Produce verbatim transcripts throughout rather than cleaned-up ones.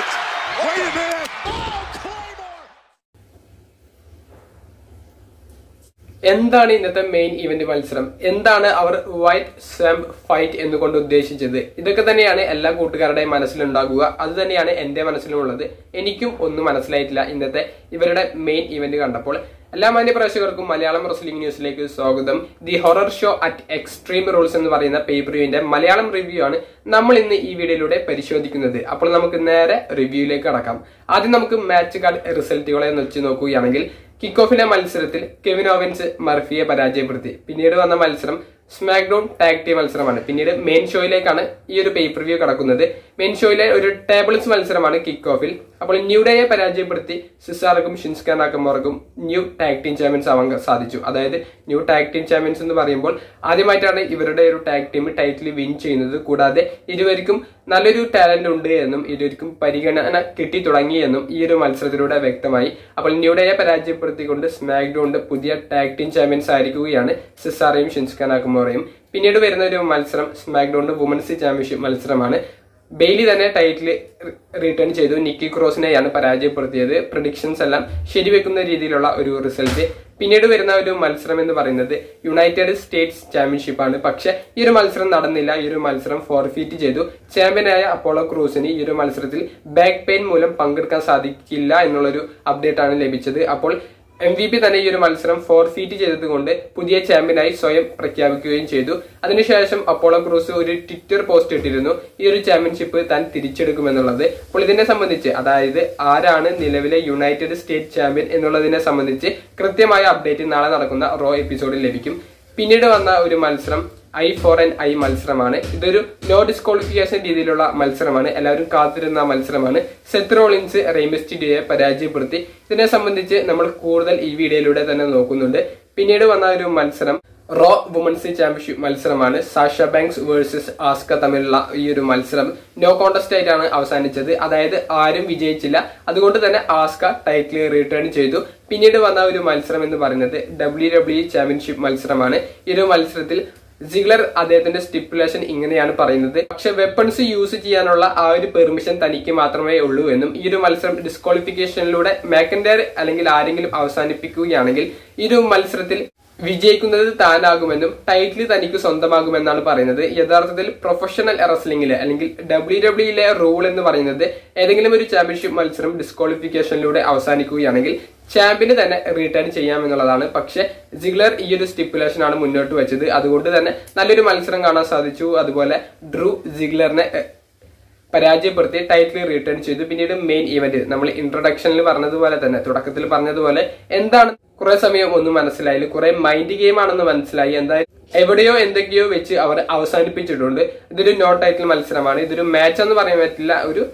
It's, wait a minute! എന്താണ് ഇന്നത്തെ main event മത്സരം? എന്താണ് അവർ വൈറ്റ് സ്വാമ്പ് ഫൈറ്റ് എന്നുകൊണ്ട് ഉദ്ദേശിച്ചത്? ഇതൊക്കെ തന്നെയാണ് എല്ലാ കൂട്ടുകാരുടെയും മനസ്സിലുണ്ടാകുക. അത് തന്നെയാണ് എൻ്റെ മനസ്സിലുമുള്ളത്. എനിക്കും ഒന്നും മനസ്സിലായിട്ടില്ല ഇന്നത്തെ ഇവരുടെ മെയിൻ ഇവന്റ് കണ്ടപ്പോൾ. എല്ലാ മാന്യ പ്രേക്ഷകർക്കും മലയാളം റെസ്ലിംഗ് ന്യൂസിലേക്ക് സ്വാഗതം. The horror show at extreme rules എന്ന് പറയുന്ന പേപ്പറിന്റെ മലയാളം റിവ്യൂ ആണ് നമ്മൾ ഇന്ന് ഈ വീഡിയോയിലൂടെ പരിശോധിക്കുന്നത്. അപ്പോൾ നമുക്ക് നേരെ റിവ്യൂയിലേക്ക് കടക്കാം. ആദ്യം നമുക്ക് മാച്ച് കാർഡ് റിസൾട്ടുകളെ വെച്ച് നോക്കുകയാണെങ്കിൽ കിക്ക് ഓഫിലെ മത്സരത്തിൽ കെവിൻ ഓവൻസ് മർഫിയെ പരാജയപ്പെടുത്തി. പിന്നീട് വന്ന മത്സരം സ്മാക്ഡൌൺ ടാഗ് ടീം മത്സരമാണ്. പിന്നീട് മെയിൻ ഷോയിലേക്കാണ് ഈ ഒരു പേപ്പർ വ്യൂ കടക്കുന്നത്. മെയിൻ ഷോയിലെ ഒരു ടേബിൾസ് മത്സരമാണ് കിക്ക് ഓഫിൽ. അപ്പോൾ ന്യൂ ഡേയെ പരാജയപ്പെടുത്തി സിസാർക്കും ഷിൻസ്കാൻ നാക്കമോർക്കും ന്യൂ ടാഗ് ടീം ചാമ്പ്യൻസ് ആവാൻ സാധിച്ചു. അതായത് ന്യൂ ടാഗ് ടീം ചാമ്പ്യൻസ് എന്ന് പറയുമ്പോൾ ആദ്യമായിട്ടാണ് ഇവരുടെ ഒരു ടാഗ് ടീം ടൈറ്റിൽ വിൻ ചെയ്യുന്നത്. കൂടാതെ ഇരുവർക്കും നല്ലൊരു ടാലന്റ് ഉണ്ട് എന്നും ഇരുവർക്കും പരിഗണന കിട്ടി തുടങ്ങി എന്നും ഈ ഒരു മത്സരത്തിലൂടെ വ്യക്തമായി. അപ്പോൾ ന്യൂ ഡേയെ പരാജയപ്പെടുത്തിക്കൊണ്ട് സ്മാക്ഡൌണിന്റെ പുതിയ ടാഗ് ടീം ചാമ്പ്യൻസ് ആയിരിക്കുകയാണ് സിസാറയും ഷിൻസ്കാൻ നാക്കമോറയും. പിന്നീട് വരുന്ന ഒരു മത്സരം സ്മാക്ഡൌണിന്റെ വുമൻസ് ചാമ്പ്യൻഷിപ്പ് മത്സരമാണ്. ബെയ്ലി തന്നെ ടൈറ്റിൽ റിട്ടേൺ ചെയ്തു. നിക്കി ക്രോസിനെയാണ് പരാജയപ്പെടുത്തിയത്. പ്രഡിക്ഷൻസ് എല്ലാം ശരിവെക്കുന്ന രീതിയിലുള്ള ഒരു റിസൾട്ട്. പിന്നീട് വരുന്ന ഒരു മത്സരം എന്ന് പറയുന്നത് യുണൈറ്റഡ് സ്റ്റേറ്റ്സ് ചാമ്പ്യൻഷിപ്പ് ആണ്. പക്ഷെ ഈ ഒരു മത്സരം നടന്നില്ല. ഈ ഒരു മത്സരം ഫോർഫീറ്റ് ചെയ്തു. ചാമ്പ്യനായ അപ്പോളോ ക്രൂസിന് ഈ ഒരു മത്സരത്തിൽ ബാക്ക് പെയിൻ മൂലം പങ്കെടുക്കാൻ സാധിക്കില്ല എന്നുള്ളൊരു അപ്ഡേറ്റ് ആണ് ലഭിച്ചത്. അപ്പോൾ എം വി പി തന്നെ ഈ ഒരു മത്സരം ഫോർഫീറ്റ് ചെയ്തതുകൊണ്ട് പുതിയ ചാമ്പ്യനായി സ്വയം പ്രഖ്യാപിക്കുകയും ചെയ്തു. അതിനുശേഷം അപ്പോളോ ക്രൂസ് ഒരു ട്വിറ്റർ പോസ്റ്റ് ഇട്ടിരുന്നു ഈ ഒരു ചാമ്പ്യൻഷിപ്പ് താൻ തിരിച്ചെടുക്കുമെന്നുള്ളത്. അപ്പോൾ ഇതിനെ സംബന്ധിച്ച്, അതായത് ആരാണ് നിലവിലെ യുണൈറ്റഡ് സ്റ്റേറ്റ് ചാമ്പ്യൻ എന്നുള്ളതിനെ സംബന്ധിച്ച് കൃത്യമായ അപ്ഡേറ്റ് നാളെ നടക്കുന്ന റോ എപ്പിസോഡിൽ ലഭിക്കും. പിന്നീട് വന്ന ഒരു മത്സരം ഐ ഫോർ ആൻഡ് ഐ മത്സരമാണ്. ഇതൊരു നോ ഡിസ്ക്വാളിഫിക്കേഷൻ രീതിയിലുള്ള മത്സരമാണ്. എല്ലാവരും കാത്തിരുന്ന മത്സരമാണ്. സെത്ത് റോളിൻസ് റേ മിസ്റ്റിരിയോയെ പരാജയപ്പെടുത്തി. ഇതിനെ സംബന്ധിച്ച് നമ്മൾ കൂടുതൽ ഈ വീഡിയോയിലൂടെ തന്നെ നോക്കുന്നുണ്ട്. പിന്നീട് വന്ന ഒരു മത്സരം റോ വുമൻസ് ചാമ്പ്യൻഷിപ്പ് മത്സരമാണ്. സാഷ ബാങ്ക്സ് വേഴ്സസ് ആസ്ക തമ്മിലുള്ള ഈ ഒരു മത്സരം നോ കോൺടസ്റ്റ് ആയിട്ടാണ് അവസാനിച്ചത്. അതായത് ആരും വിജയിച്ചില്ല. അതുകൊണ്ട് തന്നെ ആസ്ക ടൈറ്റിൽ റിട്ടേൺ ചെയ്തു. പിന്നീട് വന്ന ഒരു മത്സരം എന്ന് പറയുന്നത് ഡബ്ല്യു ഡബ്ല്യു ഇ ചാമ്പ്യൻഷിപ്പ് മത്സരമാണ്. ഈ ഒരു മത്സരത്തിൽ സിഗ്ലർ അദ്ദേഹത്തിന്റെ സ്റ്റിപ്പുലേഷൻ ഇങ്ങനെയാണ് പറയുന്നത്: പക്ഷെ വെപ്പൺസ് യൂസ് ചെയ്യാനുള്ള ആ ഒരു പെർമിഷൻ തനിക്ക് മാത്രമേ ഉള്ളൂ എന്നും ഈ ഒരു മത്സരം ഡിസ്ക്വാളിഫിക്കേഷനിലൂടെ മാക്കൻഡയർ അല്ലെങ്കിൽ ആരെങ്കിലും അവസാനിപ്പിക്കുകയാണെങ്കിൽ ഈ ഒരു മത്സരത്തിൽ വിജയിക്കുന്നത് താനാകുമെന്നും ടൈറ്റിൽ തനിക്ക് സ്വന്തമാകുമെന്നാണ് പറയുന്നത്. യഥാർത്ഥത്തിൽ പ്രൊഫഷണൽ റെസ്ലിംഗിലെ അല്ലെങ്കിൽ ഡബ്ല്യു ഡബ്ല്യുയിലെ റൂൾ എന്ന് പറയുന്നത് ഏതെങ്കിലും ഒരു ചാമ്പ്യൻഷിപ്പ് മത്സരം ഡിസ്ക്വാളിഫിക്കേഷനിലൂടെ അവസാനിക്കുകയാണെങ്കിൽ ചാമ്പ്യന് തന്നെ റിട്ടേൺ ചെയ്യാമെന്നുള്ളതാണ്. പക്ഷെ സിഗ്ലർ ഈ ഒരു സ്റ്റിപ്പുലേഷൻ ആണ് മുന്നോട്ട് വെച്ചത്. അതുകൊണ്ട് തന്നെ നല്ലൊരു മത്സരം കാണാൻ സാധിച്ചു. അതുപോലെ ഡ്രൂ സിഗ്ലറിനെ പരാജയപ്പെടുത്തി ടൈറ്റിൽ റിട്ടേൺ ചെയ്തു. പിന്നീട് മെയിൻ ഇവന്റ് നമ്മൾ ഇൻട്രൊഡക്ഷനിൽ പറഞ്ഞതുപോലെ തന്നെ തുടക്കത്തിൽ പറഞ്ഞതുപോലെ എന്താണ് കുറെ സമയം ഒന്നും മനസ്സിലായില്ല. കുറെ മൈൻഡ് ഗെയിം ആണെന്ന് മനസ്സിലായി. എന്തായാലും എവിടെയോ എന്തൊക്കെയോ വെച്ച് അവർ അവസാനിപ്പിച്ചിട്ടുണ്ട്. ഇതൊരു നോ ടൈറ്റിൽ മത്സരമാണ്. ഇതൊരു മാച്ച് എന്ന് പറയാൻ പറ്റില്ല. ഒരു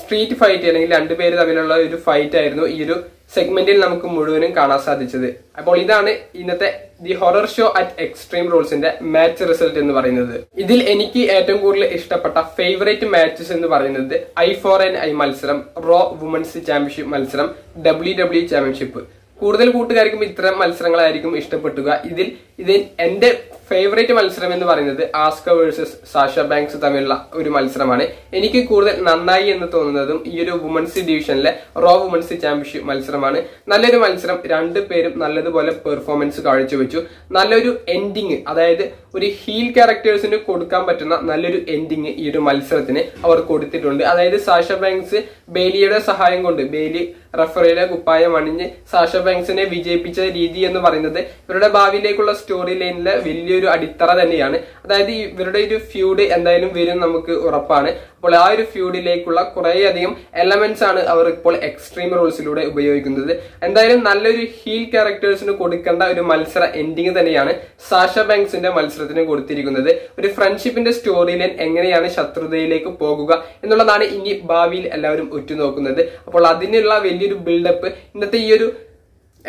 സ്ട്രീറ്റ് ഫൈറ്റ് അല്ലെങ്കിൽ രണ്ടുപേര് തമ്മിലുള്ള ഒരു ഫൈറ്റ് ആയിരുന്നു ഈ ഒരു സെഗ്മെന്റിൽ നമുക്ക് മുഴുവനും കാണാൻ സാധിച്ചത്. അപ്പോൾ ഇതാണ് ഇന്നത്തെ the horror show at extreme റൂൾസിന്റെ മാച്ച് റിസൾട്ട് എന്ന് പറയുന്നത്. ഇതിൽ എനിക്ക് ഏറ്റവും കൂടുതൽ ഇഷ്ടപ്പെട്ട ഫേവറേറ്റ് മാച്ചസ് എന്ന് പറയുന്നത് ഐ ഫോർ ആൻഡ് ഐ മത്സരം, റോ വുമൻസ് ചാമ്പ്യൻഷിപ്പ് മത്സരം, ഡബ്ല്യു ഡബ്ല്യു ചാമ്പ്യൻഷിപ്പ്. കൂടുതൽ കൂട്ടുകാർക്കും ഇത്തരം മത്സരങ്ങളായിരിക്കും ഇഷ്ടപ്പെടുക. ഇതിൽ ഇതിൽ എന്റെ ഫേവറേറ്റ് മത്സരം എന്ന് പറയുന്നത് ആസ്ക വേഴ്സസ് സാഷ ബാങ്ക്സ് തമ്മിലുള്ള ഒരു മത്സരമാണ്. എനിക്ക് കൂടുതൽ നന്നായി എന്ന് തോന്നുന്നതും ഈ ഒരു വുമൻസ് ഡിവിഷനിലെ റോ വുമൻസ് ചാമ്പ്യൻഷിപ്പ് മത്സരമാണ്. നല്ലൊരു മത്സരം. രണ്ടുപേരും നല്ലതുപോലെ പെർഫോമൻസ് കാഴ്ചവെച്ചു. നല്ലൊരു എൻഡിങ്, അതായത് ഒരു ഹീൽ ക്യാരക്ടേഴ്സിന് കൊടുക്കാൻ പറ്റുന്ന നല്ലൊരു എൻഡിങ് ഈ ഒരു മത്സരത്തിന് അവർ കൊടുത്തിട്ടുണ്ട്. അതായത് സാഷ ബാങ്ക്സ് ബെയ്ലിയുടെ സഹായം കൊണ്ട്, ബെയ്ലി റഫറിയുടെ കുപ്പായം അണിഞ്ഞ് സാഷ ബാങ്ക്സിനെ വിജയിപ്പിച്ച രീതി എന്ന് പറയുന്നത് ഇവരുടെ ഭാവിയിലേക്കുള്ള സ്റ്റോറി ലൈനിലെ വലിയൊരു അടിത്തറ തന്നെയാണ്. അതായത് ഇവരുടെ ഒരു ഫ്യൂഡ് എന്തായാലും വരും നമുക്ക് ഉറപ്പാണ്. അപ്പോൾ ആ ഒരു ഫ്യൂഡിലേക്കുള്ള കുറേയധികം എലമെന്റ്സ് ആണ് അവർ ഇപ്പോൾ എക്സ്ട്രീം റൂൾസിലൂടെ ഉപയോഗിക്കുന്നത്. എന്തായാലും നല്ലൊരു ഹീൽ ക്യാരക്ടേഴ്സിന് കൊടുക്കേണ്ട ഒരു മത്സര എൻഡിങ് തന്നെയാണ് സാഷ ബാങ്ക്സിന്റെ മത്സരത്തിന് കൊടുത്തിരിക്കുന്നത്. ഒരു ഫ്രണ്ട്ഷിപ്പിന്റെ സ്റ്റോറി ലൈൻ എങ്ങനെയാണ് ശത്രുതയിലേക്ക് പോകുക എന്നുള്ളതാണ് ഇനി ഭാവിയിൽ എല്ലാവരും ഉറ്റുനോക്കുന്നത്. അപ്പോൾ അതിനുള്ള വലിയൊരു ബിൽഡപ്പ് ഇന്നത്തെ ഈ ഒരു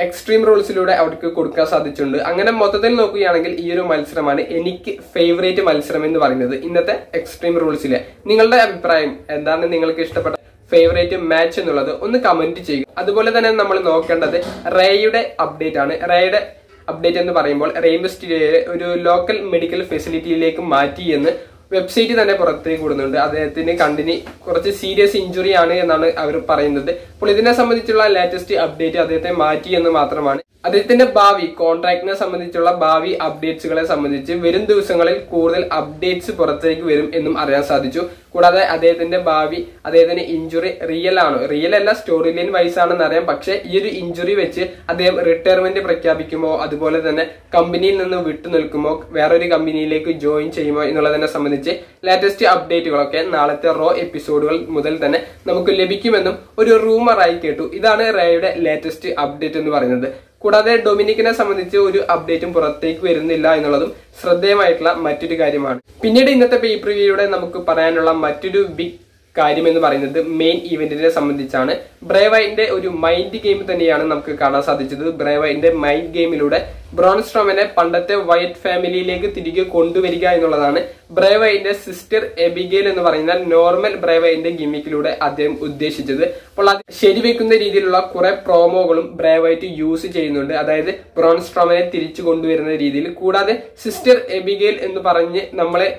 എക്സ്ട്രീം റൂൾസിലൂടെ അവർക്ക് കൊടുക്കാൻ സാധിച്ചിട്ടുണ്ട്. അങ്ങനെ മൊത്തത്തിൽ നോക്കുകയാണെങ്കിൽ ഈ ഒരു മത്സരമാണ് എനിക്ക് ഫേവറേറ്റ് മത്സരം എന്ന് പറയുന്നത് ഇന്നത്തെ എക്സ്ട്രീം റൂൾസിലെ. നിങ്ങളുടെ അഭിപ്രായം എന്താണ്? നിങ്ങൾക്ക് ഇഷ്ടപ്പെട്ട ഫേവറേറ്റ് മാച്ച് എന്നുള്ളത് ഒന്ന് കമന്റ് ചെയ്യുക. അതുപോലെ തന്നെ നമ്മൾ നോക്കേണ്ടത് റേയുടെ അപ്ഡേറ്റ് ആണ്. റേയുടെ അപ്ഡേറ്റ് എന്ന് പറയുമ്പോൾ റേ മിസ്റ്റീരിയോയെ ഒരു ലോക്കൽ മെഡിക്കൽ ഫെസിലിറ്റിയിലേക്ക് മാറ്റി എന്ന് വെബ്സൈറ്റിൽ തന്നെ പുറത്തേക്ക് കൂടുന്നുണ്ട്. അദ്ദേഹത്തിന് കണ്ടിന് കുറച്ച് സീരിയസ് ഇഞ്ചുറി ആണ് എന്നാണ് അവർ പറയുന്നത്. അപ്പോൾ ഇതിനെ സംബന്ധിച്ചുള്ള ലേറ്റസ്റ്റ് അപ്ഡേറ്റ് അദ്ദേഹത്തെ മാറ്റി എന്ന് മാത്രമാണ്. അദ്ദേഹത്തിന്റെ ഭാവി കോൺട്രാക്ടിനെ സംബന്ധിച്ചുള്ള ഭാവി അപ്ഡേറ്റ്സുകളെ സംബന്ധിച്ച് വരും ദിവസങ്ങളിൽ കൂടുതൽ അപ്ഡേറ്റ്സ് പുറത്തേക്ക് വരും എന്നും അറിയാൻ സാധിച്ചു. കൂടാതെ അദ്ദേഹത്തിന്റെ ഭാവി, അദ്ദേഹത്തിന്റെ ഇഞ്ചുറി റിയൽ ആണോ, റിയൽ അല്ല സ്റ്റോറി ലൈൻ വൈസ് ആണെന്ന് അറിയാം. പക്ഷേ ഈ ഒരു ഇഞ്ചുറി വെച്ച് അദ്ദേഹം റിട്ടയർമെന്റ് പ്രഖ്യാപിക്കുമോ, അതുപോലെ തന്നെ കമ്പനിയിൽ നിന്ന് വിട്ടു നിൽക്കുമോ, വേറൊരു കമ്പനിയിലേക്ക് ജോയിൻ ചെയ്യുമോ എന്നുള്ളതിനെ സംബന്ധിച്ച് ലേറ്റസ്റ്റ് അപ്ഡേറ്റുകളൊക്കെ നാളത്തെ റോ എപ്പിസോഡുകൾ മുതൽ തന്നെ നമുക്ക് ലഭിക്കുമെന്നും ഒരു റൂമറായി കേട്ടു. ഇതാണ് റോയുടെ ലേറ്റസ്റ്റ് അപ്ഡേറ്റ് എന്ന് പറയുന്നത്. കൂടാതെ ഡൊമിനിക്കിനെ സംബന്ധിച്ച് ഒരു അപ്ഡേറ്റും പുറത്തേക്ക് വരുന്നില്ല എന്നുള്ളതും ശ്രദ്ധേയമായിട്ടുള്ള മറ്റൊരു കാര്യമാണ്. പിന്നീട് ഇന്നത്തെ പേ പ്രിവ്യൂയിലൂടെ നമുക്ക് പറയാനുള്ള മറ്റൊരു ബിഗ് കാര്യം എന്ന് പറയുന്നത് മെയിൻ ഇവന്റിനെ സംബന്ധിച്ചാണ്. ബ്രേ വയറ്റിന്റെ ഒരു മൈൻഡ് ഗെയിം തന്നെയാണ് നമുക്ക് കാണാൻ സാധിച്ചത്. ബ്രേ വയറ്റിന്റെ മൈൻഡ് ഗെയിമിലൂടെ ബ്രോൺ സ്ട്രോമനെ പണ്ടത്തെ വൈറ്റ് ഫാമിലിയിലേക്ക് തിരികെ കൊണ്ടുവരിക എന്നുള്ളതാണ് ബ്രേ വയറ്റിന്റെ സിസ്റ്റർ എബിഗേൽ എന്ന് പറയുന്ന നോർമൽ ബ്രേ വയറ്റിന്റെ ഗിമ്മിക്കിലൂടെ അദ്ദേഹം ഉദ്ദേശിച്ചത്. അപ്പോൾ അത് ശരിവെക്കുന്ന രീതിയിലുള്ള കുറെ പ്രോമോകളും ബ്രേ വയറ്റ് യൂസ് ചെയ്യുന്നുണ്ട്, അതായത് ബ്രോൺ സ്ട്രോമനെ തിരിച്ചു കൊണ്ടുവരുന്ന രീതിയിൽ. കൂടാതെ സിസ്റ്റർ എബിഗേൽ എന്ന് പറഞ്ഞ് നമ്മളെ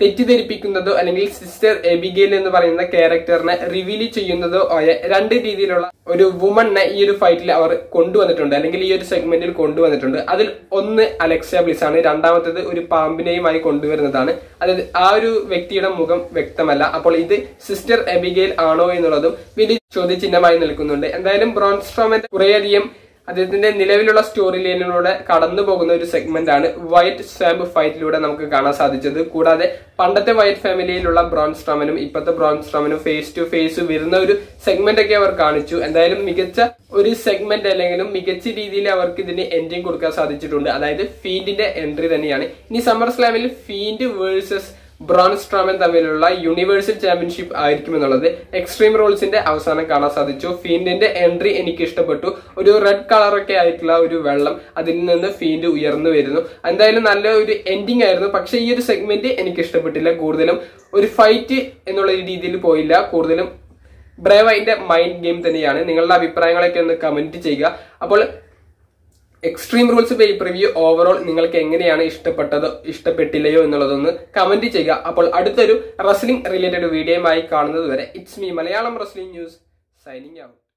തെറ്റിദ്ധരിപ്പിക്കുന്നതോ അല്ലെങ്കിൽ സിസ്റ്റർ എബിഗേൽ എന്ന് പറയുന്ന ക്യാരക്ടറിനെ റിവീൽ ചെയ്യുന്നതോ ആയ രണ്ട് രീതിയിലുള്ള ഒരു വുമണിനെ ഈ ഒരു ഫൈറ്റിൽ അവർ കൊണ്ടുവന്നിട്ടുണ്ട്, അല്ലെങ്കിൽ ഈ ഒരു സെഗ്മെന്റിൽ കൊണ്ടുവന്നിട്ടുണ്ട്. അതിൽ ഒന്ന് അലക്സ ബ്ലിസ് ആണ്, രണ്ടാമത്തേത് ഒരു പാമ്പിനെയുമായി കൊണ്ടുവരുന്നതാണ്. അതായത് ആ ഒരു വ്യക്തിയുടെ മുഖം വ്യക്തമല്ല. അപ്പോൾ ഇത് സിസ്റ്റർ എബിഗേൽ ആണോ എന്നുള്ളതും വലിയ ചോദ്യചിഹ്നമായി നിൽക്കുന്നുണ്ട്. എന്തായാലും ബ്രോൺ സ്ട്രോമന്റെ കുറേയധികം അദ്ദേഹത്തിന്റെ നിലവിലുള്ള സ്റ്റോറി ലൈനിലൂടെ കടന്നു പോകുന്ന ഒരു സെഗ്മെന്റ് ആണ് വൈറ്റ് സ്വാമ്പ് ഫൈറ്റിലൂടെ നമുക്ക് കാണാൻ സാധിച്ചത്. കൂടാതെ പണ്ടത്തെ വൈറ്റ് ഫാമിലിയിലുള്ള ബ്രോൺ സ്ട്രോമനും ഇപ്പോഴത്തെ ബ്രോൺ സ്ട്രോമനും ഫേസ് ടു ഫേസ് വരുന്ന ഒരു സെഗ്മെന്റ് ഒക്കെ അവർ കാണിച്ചു. എന്തായാലും മികച്ച ഒരു സെഗ്മെന്റ് അല്ലെങ്കിലും മികച്ച രീതിയിൽ അവർക്ക് ഇതിന് എൻട്രി കൊടുക്കാൻ സാധിച്ചിട്ടുണ്ട്. അതായത് ഫീൻഡിന്റെ എൻട്രി തന്നെയാണ്. ഇനി സമ്മർ സ്ലാമിൽ ഫീൻഡ് വേഴ്സസ് ബ്രോൺ സ്ട്രോമൻ തമ്മിലുള്ള യൂണിവേഴ്സൽ ചാമ്പ്യൻഷിപ്പ് ആയിരിക്കും എന്നുള്ളത് എക്സ്ട്രീം റൂൾസിന്റെ അവസാനം കാണാൻ സാധിച്ചു. ഫീൻഡിന്റെ എൻട്രി എനിക്ക് ഇഷ്ടപ്പെട്ടു. ഒരു റെഡ് കളറൊക്കെ ആയിട്ടുള്ള ഒരു വെള്ളം, അതിൽ നിന്ന് ഫീൻഡ് ഉയർന്നു വരുന്നു. എന്തായാലും നല്ല ഒരു എൻഡിങ് ആയിരുന്നു. പക്ഷെ ഈ ഒരു സെഗ്മെന്റ് എനിക്ക് ഇഷ്ടപ്പെട്ടില്ല. കൂടുതലും ഒരു ഫൈറ്റ് എന്നുള്ള രീതിയിൽ പോയില്ല. കൂടുതലും ബ്രേ വയറ്റിന്റെ മൈൻഡ് ഗെയിം തന്നെയാണ്. നിങ്ങളുടെ അഭിപ്രായങ്ങളൊക്കെ ഒന്ന് കമന്റ് ചെയ്യുക. അപ്പോൾ extreme rules pay per view overall നിങ്ങൾക്ക് എങ്ങനെയാണ് ഇഷ്ടപ്പെട്ടത്, ഇഷ്ടപ്പെട്ടില്ലയോ എന്നുള്ളതൊന്ന് കമന്റ് ചെയ്യുക. അപ്പോൾ അടുത്തൊരു റെസ്ലിംഗ് റിലേറ്റഡ് വീഡിയോയുമായി കാണുന്നത് വരെ it's me Malayalam wrestling news signing out.